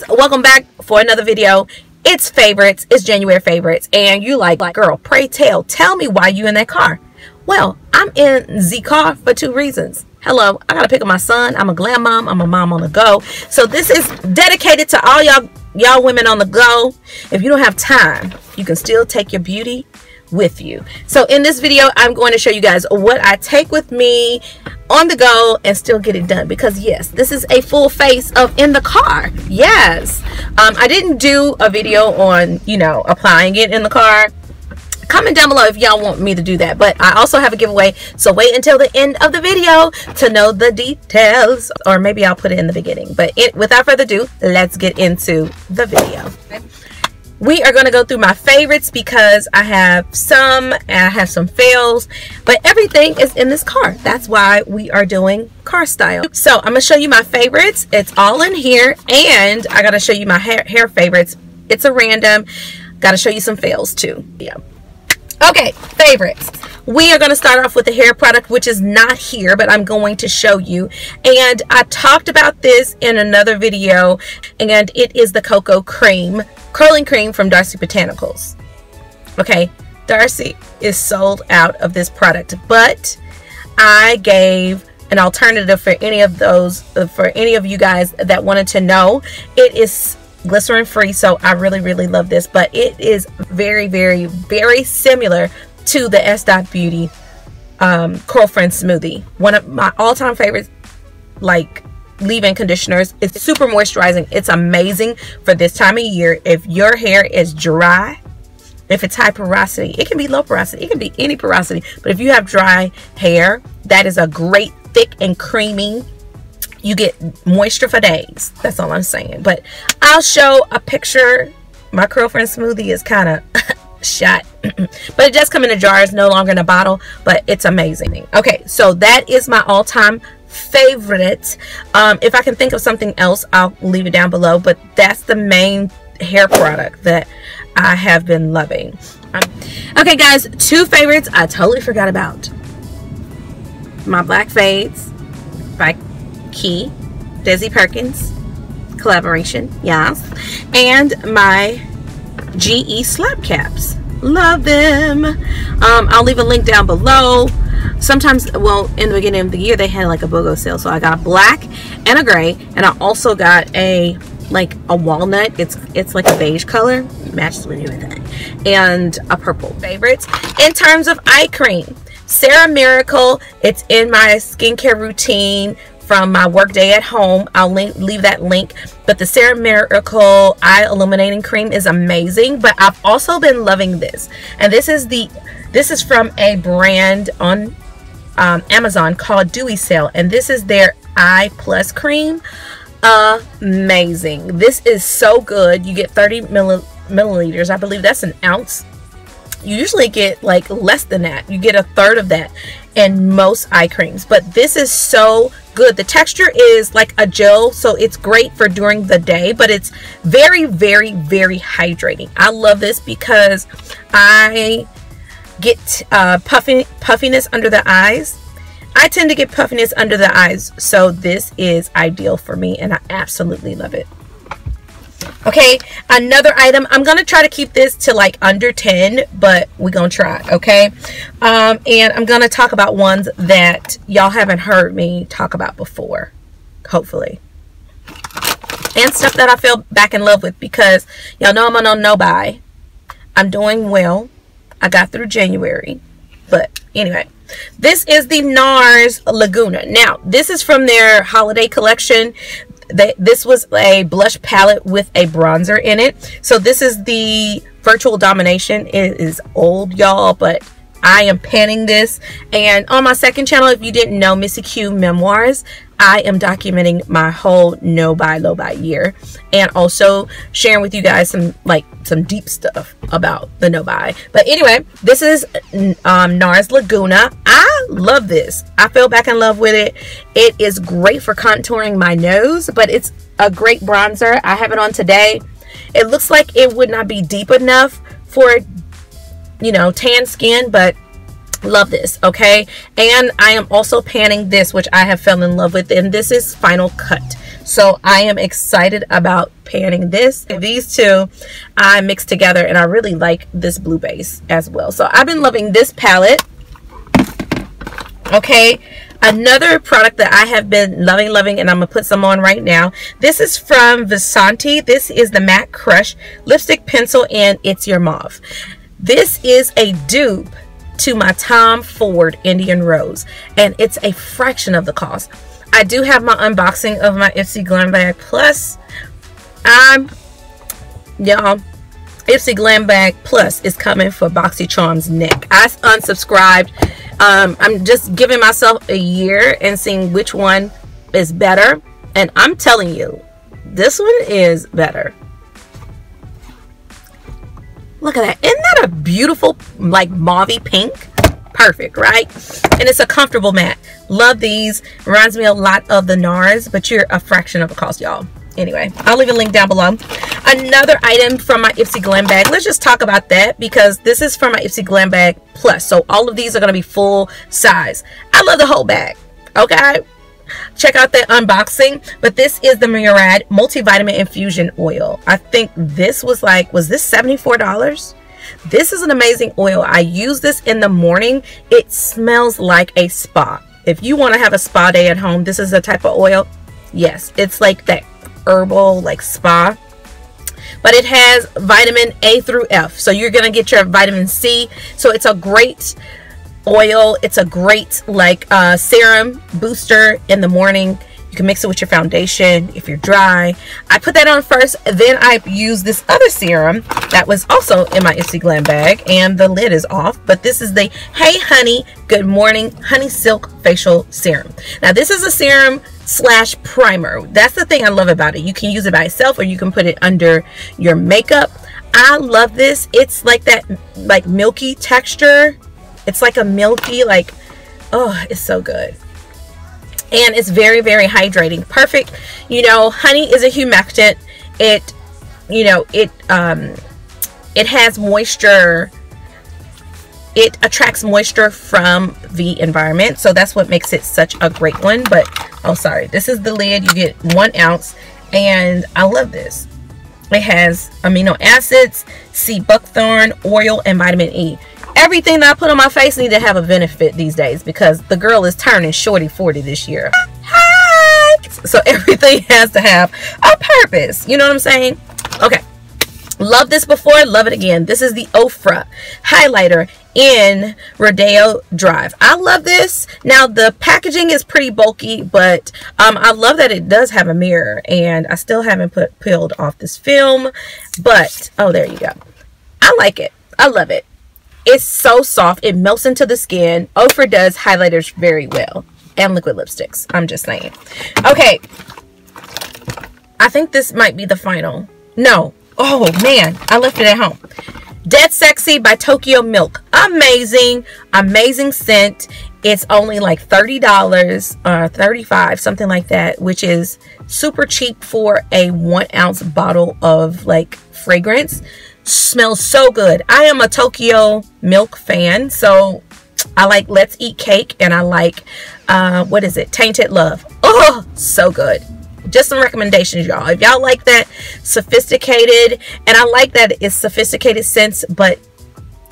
guys, welcome back for another video. It's favorites, it's January favorites, and you like girl, pray tell me why you in that car. Well, I'm in the car for two reasons. Hello, I gotta pick up my son. I'm a glam mom, I'm a mom on the go. So this is dedicated to all y'all women on the go. If you don't have time, you can still take your beauty with you. So in this video, I'm going to show you guys what I take with me on the go and still get it done, because yes, this is a full face of in the car. Yes, I didn't do a video on, you know, applying it in the car. Comment down below if y'all want me to do that, but I also have a giveaway, so wait until the end of the video to know the details, or maybe I'll put it in the beginning. But without further ado, let's get into the video. We are going to go through my favorites because I have some and I have some fails, but everything is in this car. That's why we are doing car style. So I'm going to show you my favorites. It's all in here, and I got to show you my hair favorites. It's a random. Got to show you some fails too. Yeah. Okay, favorites. We are going to start off with the hair product, which is not here, but I'm going to show you. And I talked about this in another video, and it is the Cocoa Cream, curling cream from Darcy's Botanicals. Okay, Darcy is sold out of this product, but I gave an alternative for any of those, for any of you guys that wanted to know. It is glycerin free, so I really love this, but it is very similar to the SDOT Beauty Curlfriend Smoothie. One of my all-time favorites, like, leave-in conditioners. It's super moisturizing. It's amazing for this time of year. If your hair is dry, if it's high porosity, it can be low porosity, it can be any porosity, but if you have dry hair, that is a great thick and creamy. You get moisture for days. That's all I'm saying. But I'll show a picture. My Curlfriend Smoothie is kind of shot but it does come in a jar. It's no longer in a bottle, but it's amazing. Okay, so that is my all-time favorite. If I can think of something else, I'll leave it down below, but that's the main hair product that I have been loving. Okay guys, two favorites I totally forgot about: my Black Fades by Key Desi Perkins collaboration, yes, and my GE slap caps. Love them. I'll leave a link down below. Sometimes, well, in the beginning of the year they had like a BOGO sale, so I got a black and a gray, and I also got a walnut. It's like a beige color, matches with anything, and a purple. Favorites in terms of eye cream: Sarah Miracle. It's in my skincare routine from my work day at home. I'll leave that link. But the Sarah Miracle Eye Illuminating Cream is amazing. But I've also been loving this, and this is from a brand on Amazon called Dewey Sale, and this is their Eye Plus cream. Amazing. This is so good. You get 30 milliliters. I believe that's an ounce. You usually get like less than that. You get a third of that in most eye creams, but this is so good. The texture is like a gel, so it's great for during the day, but it's very hydrating. I love this because I get puffiness under the eyes. I tend to get puffiness under the eyes, so this is ideal for me, and I absolutely love it. Okay, another item. I'm gonna try to keep this to like under 10, but we're gonna try. Okay, and I'm gonna talk about ones that y'all haven't heard me talk about before, hopefully, and stuff that I fell back in love with, because y'all know I'm on a no-buy. I'm doing well. I got through January, but anyway, this is the NARS Laguna. Now this is from their holiday collection. This was a blush palette with a bronzer in it. So this is the Virtual Domination. It is old, y'all, but I am panning this. And on my second channel, if you didn't know, Missy Q Memoirs, I am documenting my whole no buy low buy year, and also sharing with you guys some deep stuff about the no buy. But anyway, this is NARS Laguna. I love this. I fell back in love with it. It is great for contouring my nose, but it's a great bronzer. I have it on today. It looks like it would not be deep enough for, you know, tan skin, but love this. Okay, and I am also panning this, which I have fell in love with, and this is Final Cut. So I am excited about panning this. These two I mixed together, and I really like this blue base as well. So I've been loving this palette. Okay, another product that I have been loving, and I'm gonna put some on right now. This is from Vasanti. This is the Matte Crush lipstick pencil, and It's Your Mauve. This is a dupe to my Tom Ford Indian Rose, and it's a fraction of the cost. I do have my unboxing of my Ipsy Glam Bag Plus. Y'all, Ipsy Glam Bag Plus is coming for BoxyCharm's neck. I unsubscribed. I'm just giving myself a year and seeing which one is better, and I'm telling you, this one is better. Look at that. Isn't that a beautiful, like, mauvey pink? Perfect, right? And it's a comfortable matte. Love these. Reminds me a lot of the NARS, but you're a fraction of the cost, y'all. Anyway, I'll leave a link down below. Another item from my Ipsy Glam Bag. Let's just talk about that, because this is from my Ipsy Glam Bag Plus. So all of these are going to be full size. I love the whole bag. Okay? Check out the unboxing. But this is the Murad multivitamin infusion oil. I think this was like, was this $74? This is an amazing oil. I use this in the morning. It smells like a spa. If you want to have a spa day at home, this is the type of oil. Yes, it's like that herbal, like, spa. But it has vitamin A through F, so you're gonna get your vitamin C. So it's a great oil. It's a great, like, serum booster in the morning. You can mix it with your foundation if you're dry. I put that on first, then I use this other serum that was also in my Ipsy Glam Bag, and the lid is off, but this is the Hey Honey Good Morning Honey Silk Facial Serum. Now this is a serum slash primer. That's the thing I love about it. You can use it by itself, or you can put it under your makeup. I love this. It's like that, like, milky texture. It's like a milky, like, oh, it's so good. And it's very, very hydrating. Perfect. You know, honey is a humectant. It, you know, it has moisture. It attracts moisture from the environment. So that's what makes it such a great one. But, oh, sorry. This is the lid. You get 1 ounce. And I love this. It has amino acids, sea buckthorn, oil, and vitamin E. Everything that I put on my face need to have a benefit these days, because the girl is turning shorty 40 this year. So everything has to have a purpose. You know what I'm saying? Okay. Love this before, love it again. This is the Ofra highlighter in Rodeo Drive. I love this. Now the packaging is pretty bulky, but I love that it does have a mirror, and I still haven't peeled off this film, but oh, there you go. I like it. I love it. It's so soft. It melts into the skin. Ofra does highlighters very well, and liquid lipsticks. I'm just saying. Okay. I think this might be the final. No. Oh, man. I left it at home. Dead Sexy by Tokyo Milk. Amazing. Amazing scent. It's only like $30 or $35, something like that, which is super cheap for a 1 ounce bottle of, like, fragrance. Smells so good. I am a Tokyo Milk fan, so I like Let's Eat Cake, and I like what is it, Tainted Love. Oh, so good. Just some recommendations, y'all. If y'all like that sophisticated, and I like that it's sophisticated scents, but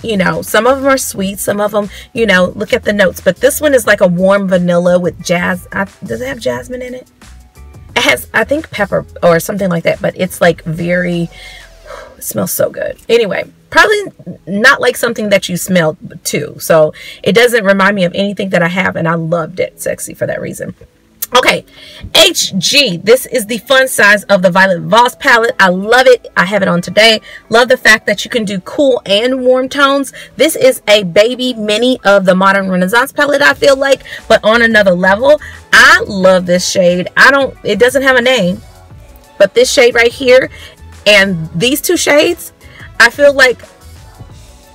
you know, some of them are sweet, some of them, you know, look at the notes. But this one is like a warm vanilla with does it have jasmine in it? It has, I think, pepper or something like that, but it's like very, it smells so good. Anyway, probably not like something that you smelled too, so it doesn't remind me of anything that I have, and I loved it sexy for that reason. Okay, HG. This is the fun size of the Violet Voss palette. I love it. I have it on today. Love the fact that you can do cool and warm tones. This is a baby mini of the Modern Renaissance palette, I feel like, but on another level. I love this shade. It doesn't have a name, but this shade right here and these two shades, I feel like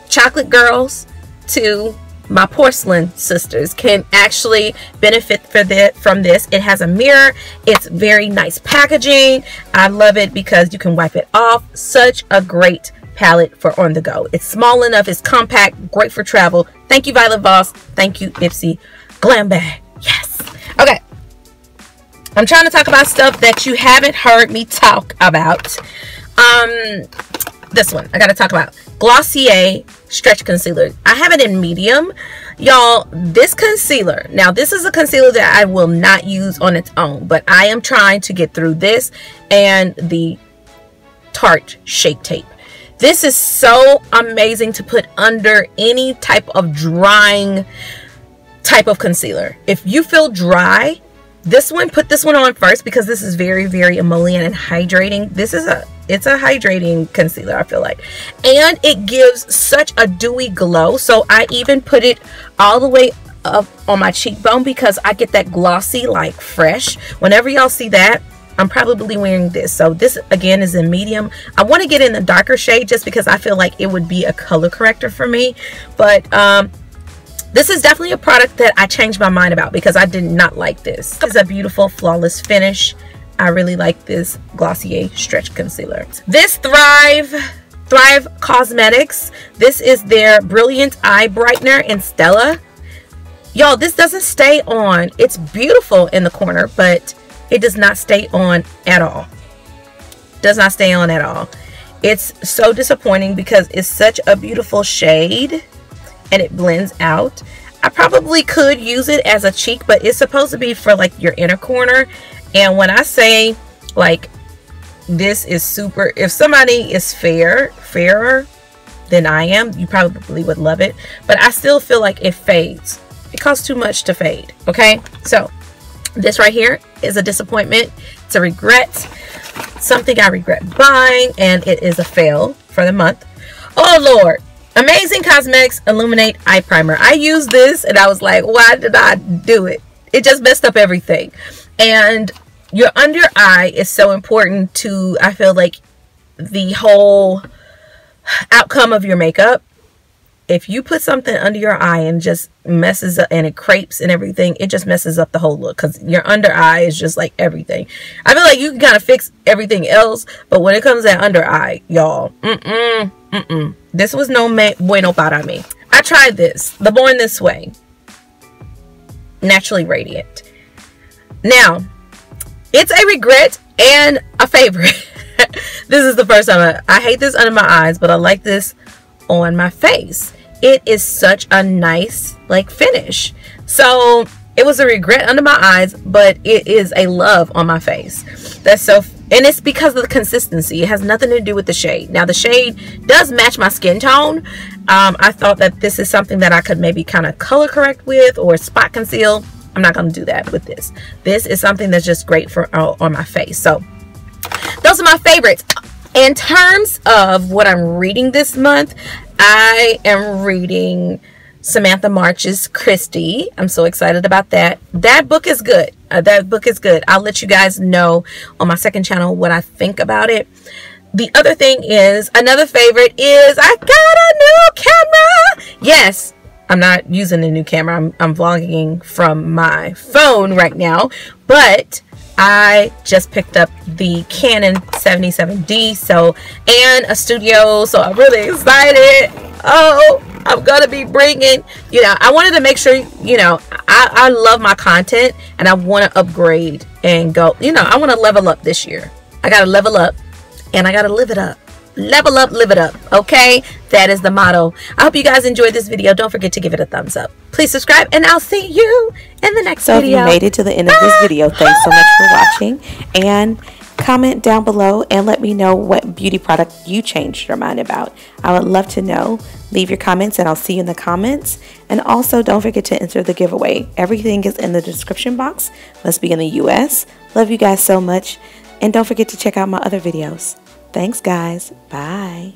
chocolate girls to my porcelain sisters can actually benefit from this. It has a mirror. It's very nice packaging. I love it because you can wipe it off. Such a great palette for on the go. It's small enough. It's compact. Great for travel. Thank you, Violet Voss. Thank you, Ipsy Glam Bag. Yes. Okay. I'm trying to talk about stuff that you haven't heard me talk about. This one I gotta talk about, Glossier stretch concealer. I have it in medium, y'all. This concealer, now this is a concealer that I will not use on its own, but I am trying to get through this and the Tarte Shape Tape. This is so amazing to put under any type of drying type of concealer. If you feel dry, this one, put this one on first, because this is very, very emollient and hydrating. This is it's a hydrating concealer, I feel like. And it gives such a dewy glow. So I even put it all the way up on my cheekbone because I get that glossy, like fresh. Whenever y'all see that, I'm probably wearing this. So this again is in medium. I want to get in the darker shade just because I feel like it would be a color corrector for me. But this is definitely a product that I changed my mind about because I did not like this. This is a beautiful, flawless finish. I really like this Glossier Stretch Concealer. This Thrive Cosmetics. This is their Brilliant Eye Brightener in Stella. Y'all, this doesn't stay on. It's beautiful in the corner, but it does not stay on at all. Does not stay on at all. It's so disappointing because it's such a beautiful shade. And it blends out. I probably could use it as a cheek, but it's supposed to be for like your inner corner. And when I say like this is super, if somebody is fairer than I am, you probably would love it, but I still feel like it fades. It costs too much to fade. Okay, so this right here is a disappointment. It's a regret, something I regret buying, and it is a fail for the month. Oh Lord. Amazing Cosmetics Illuminate Eye Primer. I used this and I was like, why did I do it? It just messed up everything. And your under eye is so important to, I feel like, the whole outcome of your makeup. If you put something under your eye and just messes up and it crepes and everything, it just messes up the whole look because your under eye is just like everything. I feel like you can kind of fix everything else, but when it comes to that under eye, y'all, this was no bueno para me. I tried this, the Born This Way Naturally Radiant. Now, it's a regret and a favorite. This is the first time I hate this under my eyes, but I like this on my face. It is such a nice like finish. So it was a regret under my eyes, but it is a love on my face. That's so. And it's because of the consistency. It has nothing to do with the shade. Now, the shade does match my skin tone. I thought that this is something that I could maybe kind of color correct with or spot conceal. I'm not going to do that with this. This is something that's just great for on my face. So, those are my favorites. In terms of what I'm reading this month, I am reading Samantha March's Christie. I'm so excited about that. That book is good. That book is good. I'll let you guys know on my second channel what I think about it. The other thing is, another favorite is I got a new camera. Yes, I'm not using a new camera. I'm vlogging from my phone right now, but I just picked up the Canon 77D, so, and a studio, so I'm really excited. Oh, I'm gonna be bringing, you know, I wanted to make sure, you know, I love my content and I want to upgrade and go, you know, I want to level up this year. I gotta level up and I gotta live it up. Level up, live it up. Okay, that is the motto. I hope you guys enjoyed this video. Don't forget to give it a thumbs up. Please subscribe, and I'll see you in the next video. So if you made it to the end of this video, thanks so much for watching, and comment down below and let me know what beauty product you changed your mind about. I would love to know. Leave your comments and I'll see you in the comments. And also don't forget to enter the giveaway. Everything is in the description box. Must be in the US. Love you guys so much. And don't forget to check out my other videos. Thanks guys. Bye.